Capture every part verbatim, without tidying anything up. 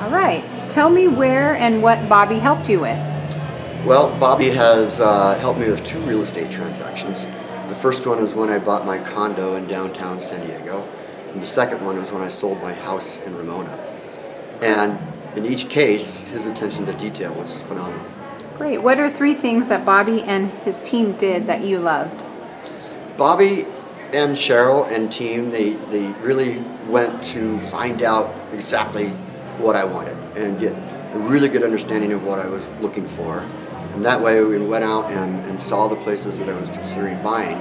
All right. Tell me where and what Bobby helped you with. Well, Bobby has uh, helped me with two real estate transactions. The first one was when I bought my condo in downtown San Diego, and the second one was when I sold my house in Ramona. And in each case, his attention to detail was phenomenal. Great. What are three things that Bobby and his team did that you loved? Bobby and Cheryl and team, they, they really went to find out exactly what I wanted and get a really good understanding of what I was looking for. And that way we went out and, and saw the places that I was considering buying.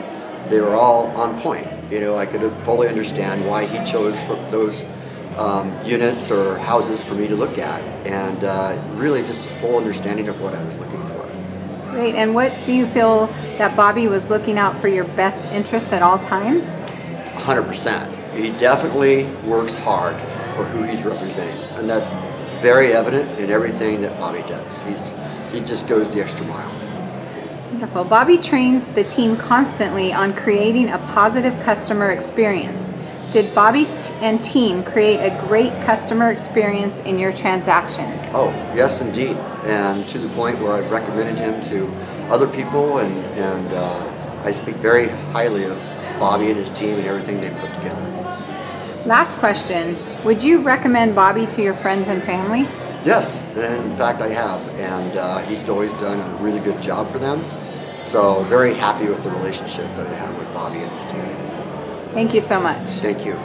They were all on point. You know, I could fully understand why he chose for those um, units or houses for me to look at, and uh, really just a full understanding of what I was looking for. Great, and what do you feel that Bobby was looking out for your best interest at all times? one hundred percent. He definitely works hard for who he's representing, and that's very evident in everything that Bobby does. He's, he just goes the extra mile. Wonderful. Bobby trains the team constantly on creating a positive customer experience. Did Bobby and team create a great customer experience in your transaction? Oh, yes indeed, and to the point where I've recommended him to other people, and, and uh, I speak very highly of Bobby and his team and everything they've put together. Last question, would you recommend Bobby to your friends and family? Yes, and in fact I have, and uh, he's always done a really good job for them, so very happy with the relationship that I have with Bobby and his team. Thank you so much. Thank you.